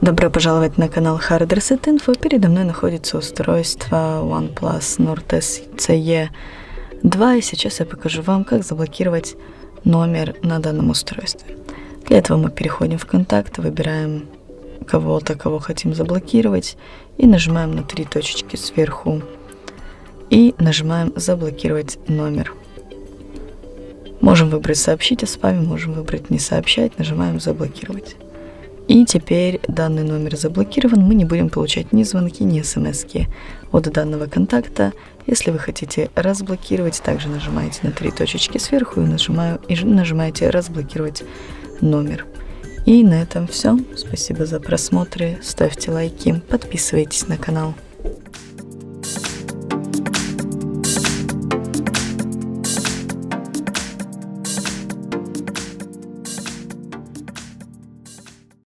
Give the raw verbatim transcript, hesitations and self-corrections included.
Добро пожаловать на канал HardReset Info. Передо мной находится устройство OnePlus Nord си и два. И сейчас я покажу вам, как заблокировать номер на данном устройстве. Для этого мы переходим в контакты, выбираем кого-то, кого хотим заблокировать, и нажимаем на три точечки сверху. И нажимаем «Заблокировать номер». Можем выбрать «Сообщить о спаме», можем выбрать «Не сообщать», нажимаем «Заблокировать». И теперь данный номер заблокирован, мы не будем получать ни звонки, ни смс-ки от данного контакта. Если вы хотите разблокировать, также нажимаете на три точечки сверху и, нажимаю, и нажимаете «Разблокировать номер». И на этом все. Спасибо за просмотры, ставьте лайки, подписывайтесь на канал.